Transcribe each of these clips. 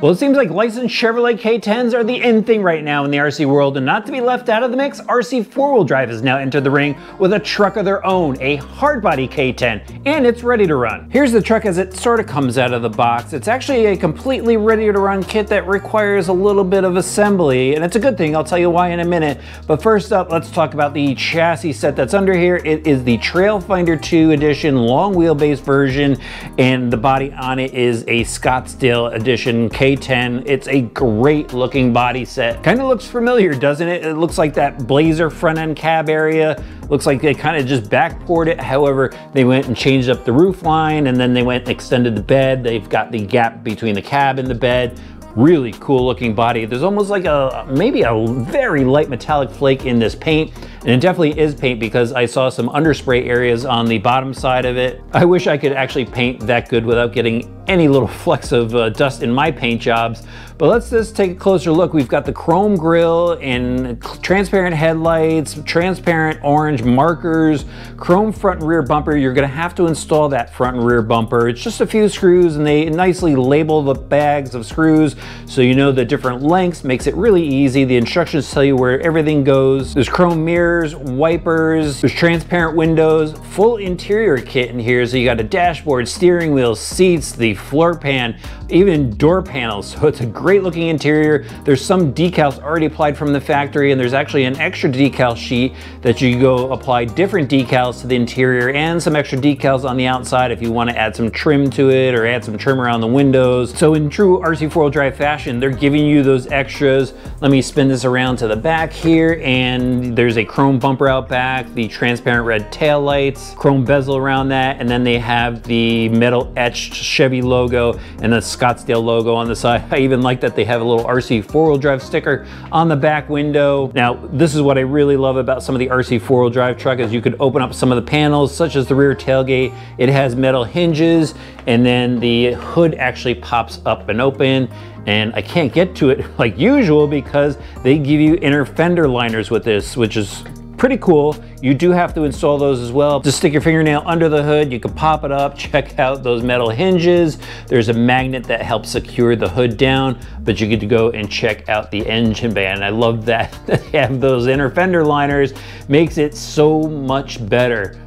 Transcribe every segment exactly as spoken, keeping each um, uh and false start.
Well, it seems like licensed Chevrolet K tens are the in thing right now in the R C world, and not to be left out of the mix, R C four-wheel drive has now entered the ring with a truck of their own, a hardbody K ten, and it's ready to run. Here's the truck as it sort of comes out of the box. It's actually a completely ready to run kit that requires a little bit of assembly, and it's a good thing. I'll tell you why in a minute. But first up, let's talk about the chassis set that's under here. It is the Trail Finder two edition, long wheelbase version, and the body on it is a Scottsdale edition K ten. K ten. It's a great looking body set. Kind of looks familiar, doesn't it? It looks like that Blazer front end cab area. Looks like they kind of just backpoured it. However, they went and changed up the roof line, and then they went and extended the bed. They've got the gap between the cab and the bed. Really cool looking body. There's almost like a, maybe a very light metallic flake in this paint. And it definitely is paint because I saw some underspray areas on the bottom side of it. I wish I could actually paint that good without getting any little flecks of uh, dust in my paint jobs. But let's just take a closer look. We've got the chrome grille and transparent headlights, transparent orange markers, chrome front and rear bumper. You're gonna have to install that front and rear bumper. It's just a few screws, and they nicely label the bags of screws so you know the different lengths. Makes it really easy. The instructions tell you where everything goes. There's chrome mirrors, wipers, there's transparent windows, full interior kit in here. So you got a dashboard, steering wheel, seats, the floor pan, even door panels. So it's a great looking interior. There's some decals already applied from the factory, and there's actually an extra decal sheet that you go apply different decals to the interior and some extra decals on the outside if you want to add some trim to it or add some trim around the windows. So in true R C four-wheel drive fashion, they're giving you those extras. Let me spin this around to the back here, and there's a chrome bumper out back, the transparent red taillights, chrome bezel around that, and then they have the metal etched Chevy logo and the Scottsdale logo on the side. I even like that they have a little R C four-wheel drive sticker on the back window. Now, this is what I really love about some of the R C four-wheel drive truck is you could open up some of the panels, such as the rear tailgate. It has metal hinges, and then the hood actually pops up and open. And I can't get to it like usual because they give you inner fender liners with this, which is pretty cool. You do have to install those as well. Just stick your fingernail under the hood, you can pop it up, check out those metal hinges. There's a magnet that helps secure the hood down, but you get to go and check out the engine bay. And I love that they have those inner fender liners. Makes it so much better.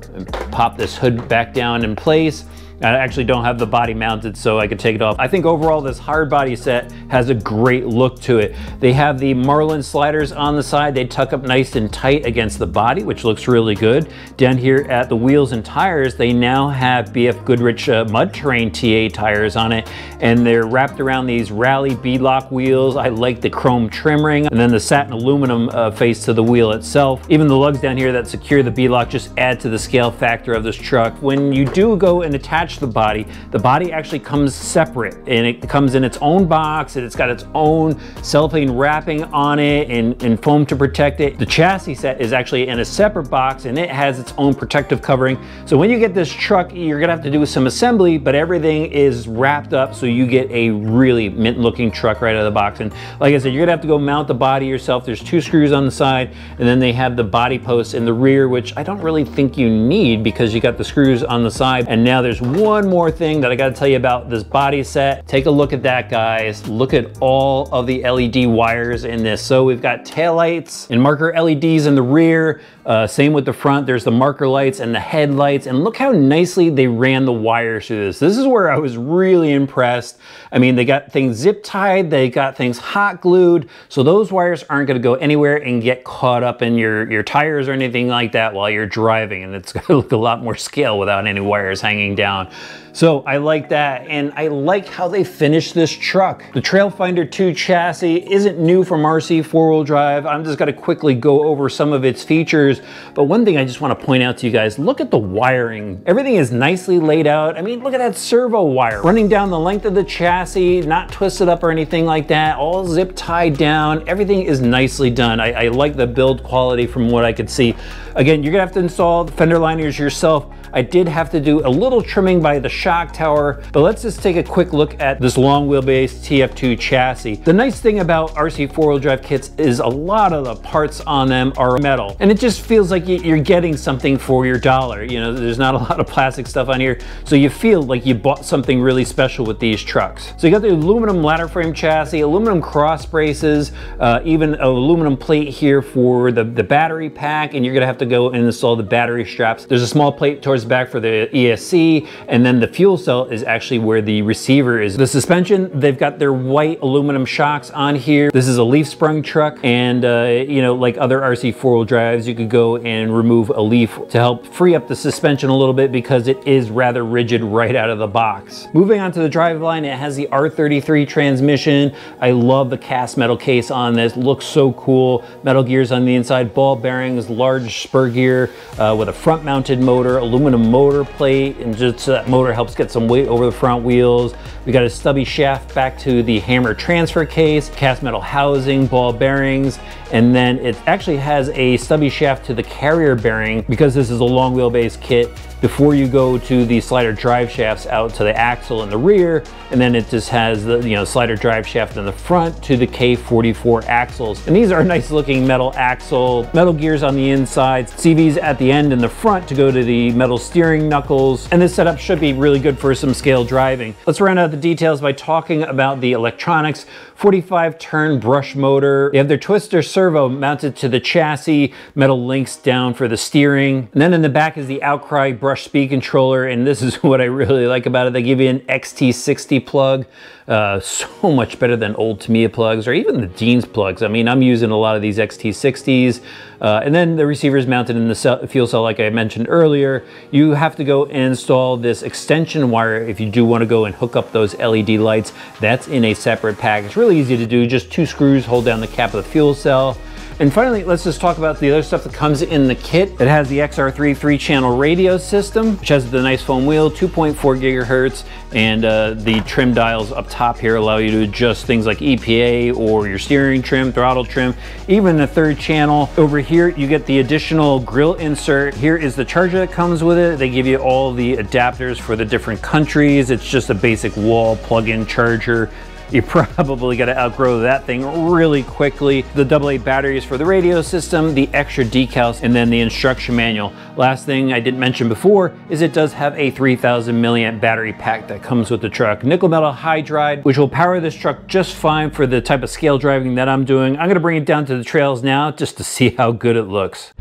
Pop this hood back down in place. I actually don't have the body mounted, so I could take it off. I think overall this hard body set has a great look to it. They have the Marlin sliders on the side. They tuck up nice and tight against the body, which looks really good. Down here at the wheels and tires, they now have B F Goodrich uh, mud terrain T A tires on it, and they're wrapped around these rally beadlock wheels. I like the chrome trim ring, and then the satin aluminum uh, face to the wheel itself. Even the lugs down here that secure the beadlock just add to the scale factor of this truck. When you do go and attach the body, the body actually comes separate, and it comes in its own box, and it's got its own cellophane wrapping on it and, and foam to protect it. The chassis set is actually in a separate box, and it has its own protective covering. So when you get this truck, you're gonna have to do some assembly, but everything is wrapped up, so you get a really mint looking truck right out of the box. And like I said, you're gonna have to go mount the body yourself. There's two screws on the side, and then they have the body posts in the rear, which I don't really think you need because you got the screws on the side. And now there's one One more thing that I gotta tell you about this body set. Take a look at that, guys. Look at all of the L E D wires in this. So we've got taillights and marker L E Ds in the rear. Uh, same with the front. There's the marker lights and the headlights. And look how nicely they ran the wires through this. This is where I was really impressed. I mean, they got things zip tied. They got things hot glued. So those wires aren't gonna go anywhere and get caught up in your, your tires or anything like that while you're driving. And it's gonna look a lot more scale without any wires hanging down. So I like that, and I like how they finished this truck. The Trail Finder two chassis isn't new from R C four-wheel drive. I'm just gonna quickly go over some of its features, but one thing I just wanna point out to you guys, look at the wiring. Everything is nicely laid out. I mean, look at that servo wire running down the length of the chassis, not twisted up or anything like that, all zip tied down. Everything is nicely done. I, I like the build quality from what I could see. Again, you're gonna have to install the fender liners yourself. I did have to do a little trimming by the shock tower, but let's just take a quick look at this long wheelbase T F two chassis. The nice thing about R C four-wheel drive kits is a lot of the parts on them are metal, and it just feels like you're getting something for your dollar. You know, there's not a lot of plastic stuff on here, so you feel like you bought something really special with these trucks. So you got the aluminum ladder frame chassis, aluminum cross braces, uh, even an aluminum plate here for the, the battery pack, and you're gonna have to go and install the battery straps. There's a small plate towards the back for the E S C, and then the fuel cell is actually where the receiver is. The suspension, they've got their white aluminum shocks on here. This is a leaf sprung truck, and uh, you know, like other R C four-wheel drives, you could go and remove a leaf to help free up the suspension a little bit because it is rather rigid right out of the box. Moving on to the driveline, it has the R thirty-three transmission. I love the cast metal case on this, looks so cool. Metal gears on the inside, ball bearings, large spur gear uh, with a front mounted motor, aluminum motor plate, and just so that motor helps get some weight over the front wheels. We got a stubby shaft back to the hammer transfer case, cast metal housing, ball bearings, and then it actually has a stubby shaft to the carrier bearing because this is a long wheelbase kit before you go to the slider drive shafts out to the axle and the rear, and then it just has the, you know, slider drive shaft in the front to the K forty-four axles. And these are nice looking metal axle, metal gears on the inside, C Vs at the end and the front to go to the metal steering knuckles. And this setup should be really good for some scale driving. Let's round out the details by talking about the electronics. forty-five turn brush motor. They have their Twister servo mounted to the chassis, metal links down for the steering. And then in the back is the Outcry brush speed controller, and this is what I really like about it. They give you an X T sixty plug, uh, so much better than old Tamiya plugs or even the Dean's plugs. I mean, I'm using a lot of these X T sixties. Uh, and then the receiver is mounted in the cell, fuel cell like I mentioned earlier. You have to go and install this extension wire if you do want to go and hook up those L E D lights. That's in a separate pack. It's really easy to do. Just two screws hold down the cap of the fuel cell. And finally, let's just talk about the other stuff that comes in the kit. It has the X R three three channel radio system, which has the nice foam wheel, two point four gigahertz, and uh, the trim dials up top here allow you to adjust things like E P A or your steering trim, throttle trim, even the third channel. Over here, you get the additional grill insert. Here is the charger that comes with it. They give you all the adapters for the different countries. It's just a basic wall plug-in charger. You probably got to outgrow that thing really quickly. The double A batteries for the radio system, the extra decals, and then the instruction manual. Last thing I didn't mention before is it does have a three thousand milliamp battery pack that comes with the truck. Nickel metal hydride, which will power this truck just fine for the type of scale driving that I'm doing. I'm going to bring it down to the trails now just to see how good it looks.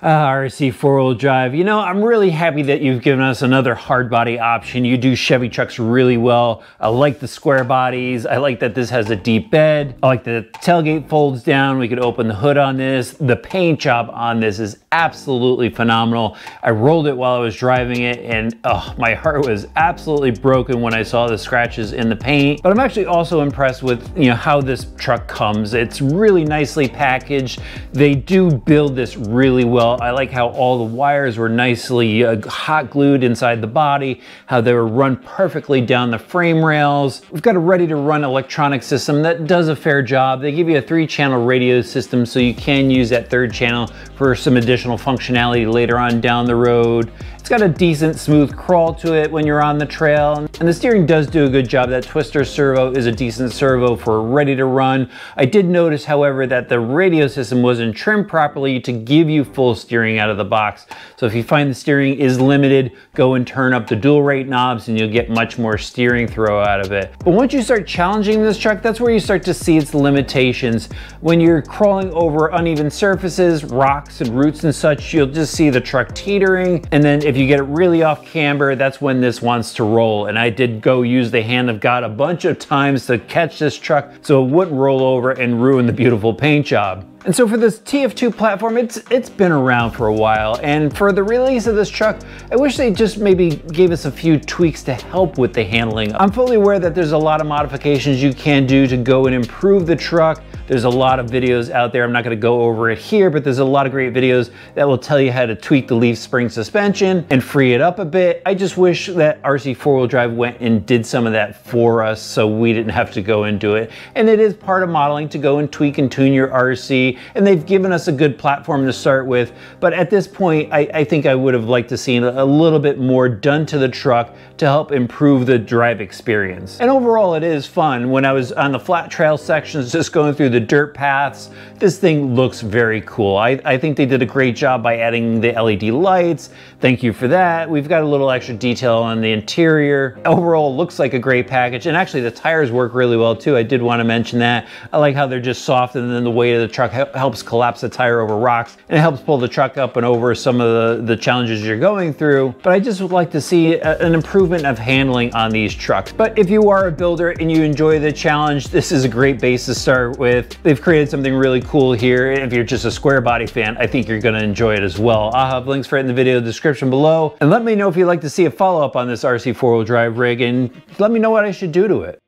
Ah, R C four-wheel drive. You know, I'm really happy that you've given us another hard body option. You do Chevy trucks really well. I like the square bodies. I like that this has a deep bed. I like that the tailgate folds down. We could open the hood on this. The paint job on this is absolutely phenomenal. I rolled it while I was driving it, and oh, my heart was absolutely broken when I saw the scratches in the paint. But I'm actually also impressed with, you know, how this truck comes. It's really nicely packaged. They do build this really well. I like how all the wires were nicely uh, hot glued inside the body, how they were run perfectly down the frame rails. We've got a ready to run electronic system that does a fair job. They give you a three channel radio system, so you can use that third channel for some additional functionality later on down the road. It's got a decent smooth crawl to it when you're on the trail, and the steering does do a good job. That Twister servo is a decent servo for ready to run. I did notice, however, that the radio system wasn't trimmed properly to give you full steering out of the box. So if you find the steering is limited, go and turn up the dual rate knobs and you'll get much more steering throw out of it. But once you start challenging this truck, that's where you start to see its limitations. When you're crawling over uneven surfaces, rocks and roots and such, you'll just see the truck teetering. And then if you get it really off camber, that's when this wants to roll. And I did go use the hand of God a bunch of times to catch this truck so it wouldn't roll over and ruin the beautiful paint job. And so for this T F two platform, it's it's been around for a while, and for the release of this truck, I wish they just maybe gave us a few tweaks to help with the handling. I'm fully aware that there's a lot of modifications you can do to go and improve the truck. There's a lot of videos out there. I'm not going to go over it here, but there's a lot of great videos that will tell you how to tweak the leaf spring suspension and free it up a bit. I just wish that R C four-wheel drive went and did some of that for us so we didn't have to go and do it. And it is part of modeling to go and tweak and tune your R C, and they've given us a good platform to start with. But at this point, I, I think I would have liked to see a little bit more done to the truck to help improve the drive experience. And overall, it is fun. When I was on the flat trail sections, just going through the dirt paths, this thing looks very cool. I, I think they did a great job by adding the L E D lights. Thank you for that. We've got a little extra detail on the interior. Overall, looks like a great package. And actually the tires work really well too. I did want to mention that. I like how they're just soft, and then the weight of the truck helps collapse the tire over rocks, and it helps pull the truck up and over some of the, the challenges you're going through. But I just would like to see a, an improvement of handling on these trucks. But if you are a builder and you enjoy the challenge, this is a great base to start with. They've created something really cool here. If you're just a square body fan, I think you're gonna enjoy it as well. I'll have links for it in the video description below. And let me know if you'd like to see a follow-up on this R C four-wheel drive rig, and let me know what I should do to it.